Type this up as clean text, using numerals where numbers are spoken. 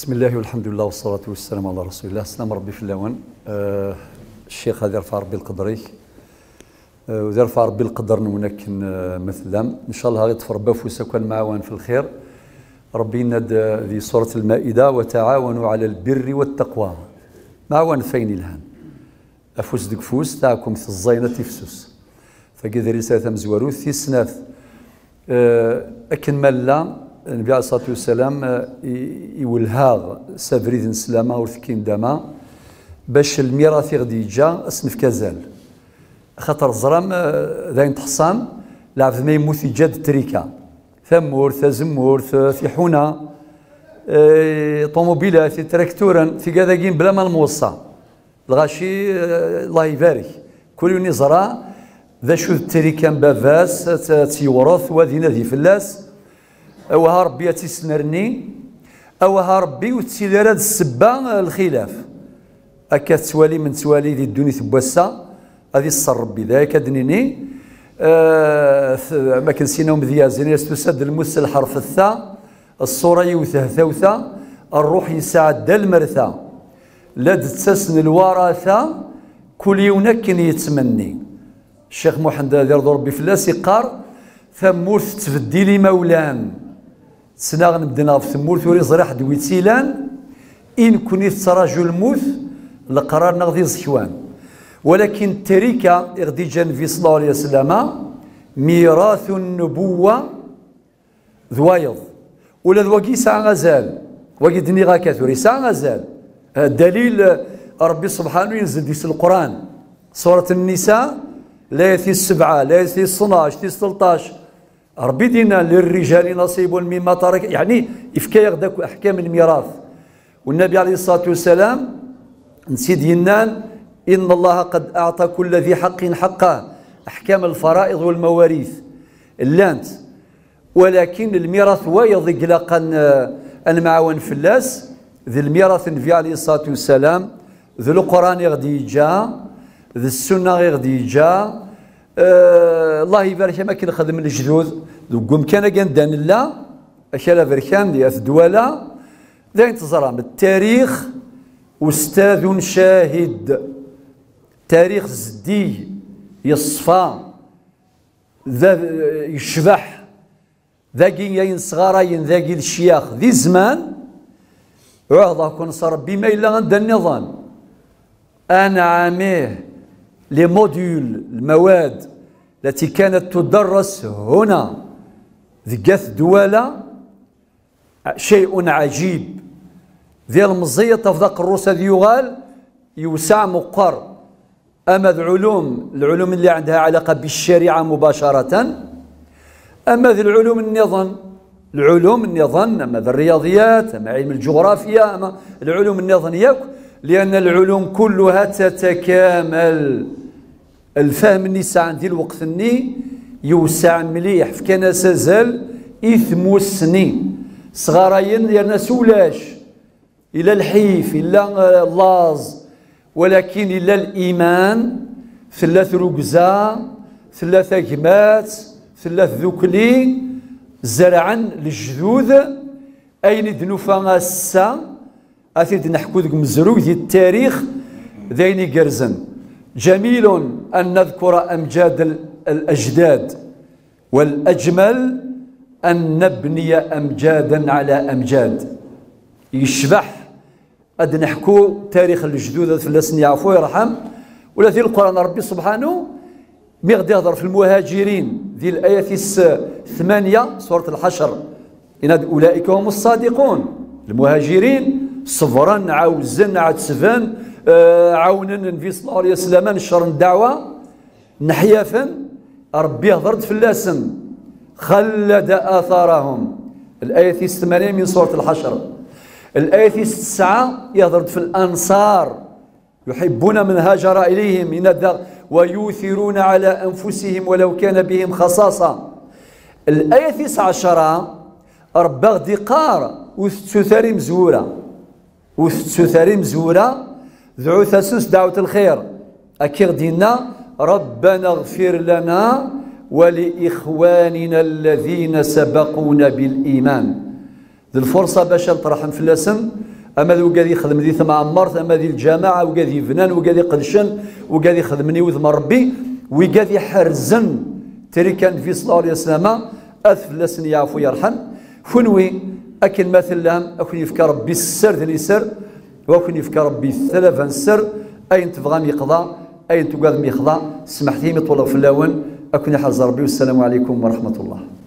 بسم الله والحمد لله والصلاة والسلام على رسول الله. سلام ربي في اللون. الشيخ هذا رفع ربي القدريك وذا رفع ربي القدر نونك مثلا ان شاء الله غيطفر بافوس كان معاون في الخير. ربي ند ذي سورة المائدة وتعاونوا على البر والتقوى معاون فين الهان افوس دكفوس تاعكم في الزينة تفسوس فكذا رسالة مزوروث في سناث اكن ملا النبي عليه الصلاة والسلام يولهاغ سافريد نسلامة ورثكين داما باش الميراث غادي يجا اسنف كازال خاطر زرام ذاين تحصان العبد ما يموت يجاد تريكا ثمورث زمورث في حونا طوموبيلات تراكتورا في كذاكين بلا ما الموصى الغاشي الله يبارك كل يوم يزرع ذا شو تريكا بافاس تيورث وذينا ذي فلاس أوها ربي يتسنرني أوها ربي وتسيدارات السبا الخلاف أكا توالي من توالي ذي الدنيا تبوسا هذه الصر ربي ذاك أدنيني ما كنسيناهم ذيازين يستسد المس الحرف الثا الصورة يوثه ثوثا الروح يساعد المرثا لا تتسن الوراثة كل يومك يتمني الشيخ محمد يرضى ربي فلاس يقار ثمورث تفدي لي مولان سناغ نبدنا في ثمورث وري زرح دويتيلان إن كنت تراجل الموت لقرار نغذي زكوان ولكن التركة غدي جان في صلى الله عليه وسلم ميراث النبوة ذوايض ولا ذواكي ساعة غزال واكي دني غا كاثوري ساعة غزال الدليل ربي سبحانه ينزل ديس القرآن سورة النساء لا يثي السبعة لا يثي 12 يثي 13 ربي دينا للرجال نصيب مما ترك يعني إفكايغ داك أحكام الميراث والنبي عليه الصلاة والسلام نسي دينان إن الله قد أعطى كل ذي حق حقه أحكام الفرائض والمواريث اللانت ولكن الميراث ويضيق لقن المعاون في اللاس ذي الميراث النبي عليه الصلاة والسلام ذي القرآن غدي جاء ذي السنة غدي جاء الله يبارك ما كي خدم الجذوذ دوكم كان كندان لا اشالا بركان ديال الدوله داين تزرام التاريخ استاذ شاهد تاريخ زدي يصفى ذا يشبح ذاكي ين صغارين ذاكي الشياخ ذي زمان عهده كون صار بما الا غندا النظام انا عاميه لي موديول المواد التي كانت تدرس هنا ذكاث دولة شيء عجيب ذي المزية تفضق الروس ذي يغال يوسع مقر أما العلوم اللي عندها علاقة بالشريعة مباشرة أما ذي العلوم النظام أما الرياضيات أما علم الجغرافيا أما العلوم النظامية لأن العلوم كلها تتكامل الفهم النساء عندي الوقت الني يوسع مليح فكان سازال إثم السنين صغارين يا ناس ولاش إلى الحيف إلى اللاز ولكن إلى الإيمان ثلاث ركزة ثلاث أجمات ثلاث ذكلي زرعا للجذوذ أين دنوفا السا أثيد نحكو ذك مزروق ذي التاريخ ذيني قرزن جميل أن نذكر أمجاد الأجداد والأجمل أن نبني أمجادا على أمجاد يشبح أد نحكو تاريخ الجدود فلسن يعفو يرحم ولا ذي القرآن ربي سبحانه ميغدي يهضر في المهاجرين ذي الآية 8 سورة الحشر إن أولئك هم الصادقون المهاجرين صفرا عاوزا عتسفا عونا في صلى الله عليه وسلم نشر الدعوه نحيافا ربي هضرت فلاسن خلد اثارهم الايه 8 من سوره الحشر الايه 9 يهضرت في الانصار يحبون من هاجر اليهم ينادى ويؤثرون على انفسهم ولو كان بهم خصاصه الايه 19 ربي غدي قار وثاري مزوره وثاري مزورة ذعو ثاسوس دعوة الخير أكي غدينا ربنا اغفر لنا ولإخواننا الذين سبقونا بالإيمان ذي الفرصة باش نطرحهم في اللسن اما ذو قاعد يخدم ذي ثم عمرت اما ذي الجماعه وقاعد يفنان وقاعد يقدشن وقاعد يخدمني وذم ربي وقاعد يحرزن تركا في صلى الله عليه وسلم اثفلسن يعفو يرحم فنوي اكن مثل لهم اكن يفكر ربي السر ذي السر واكن يفكر ربي الثلاثه السر اين تبغى يقضى اين تقاد يقضى سمحتي يطول في اللون اكن يحرز ربي والسلام عليكم ورحمه الله.